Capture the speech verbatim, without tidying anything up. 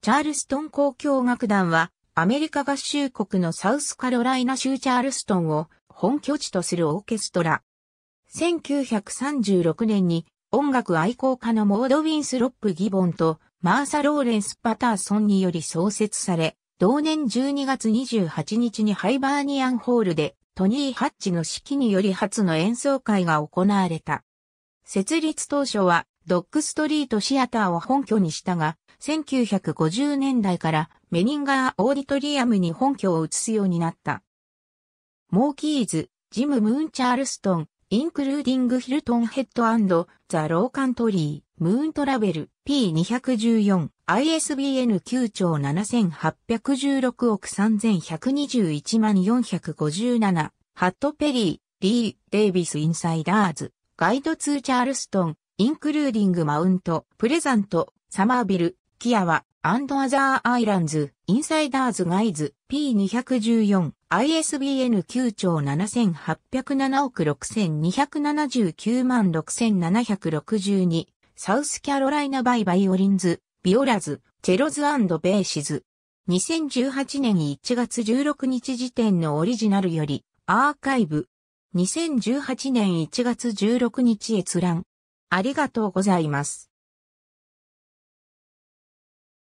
チャールストン交響楽団は、アメリカ合衆国のサウスカロライナ州チャールストンを本拠地とするオーケストラ。せんきゅうひゃくさんじゅうろくねんに音楽愛好家のモード・ウィンスロップ・ギボンとマーサ・ローレンス・パターソンにより創設され、同年じゅうにがつにじゅうはちにちにハイバーニアンホールでトニー・ハッチの指揮により初の演奏会が行われた。設立当初はドッグストリートシアターを本拠にしたが、せんきゅうひゃくごじゅうねんだいからメニンガーオーディトリアムに本拠を移すようになった。モーキーズ、ジム・ムーン・チャールストン、インクルーディング・ヒルトン・ヘッド&ザ・ロー・カントリー、ムーン・トラベル、ピーにひゃくじゅうよん、アイエスビーエヌきゅうちょうななせんはっぴゃくじゅうろくおくさんぜんひゃくにじゅういちまんよんひゃくごじゅうなな、ハット・ペリー、リー・デイビス・インサイダーズ、ガイド・ツー・チャールストン、インクルーディング・マウント、プレザント、サマービル、キアワ、アンド・アザー・アイランズ、インサイダーズ・ガイズ、ピーにひゃくじゅうよん、アイエスビーエヌきゅうちょうななせんはっぴゃくななおくろくせんにひゃくななじゅうきゅうまんろくせんななひゃくろくじゅうに、サウスキャロライナ・バイ・バイオリンズ、ビオラズ、チェロズ&ベーシズ。にせんじゅうはちねんいちがつじゅうろくにち時点のオリジナルより、アーカイブ。にせんじゅうはちねんいちがつじゅうろくにち閲覧。ありがとうございます。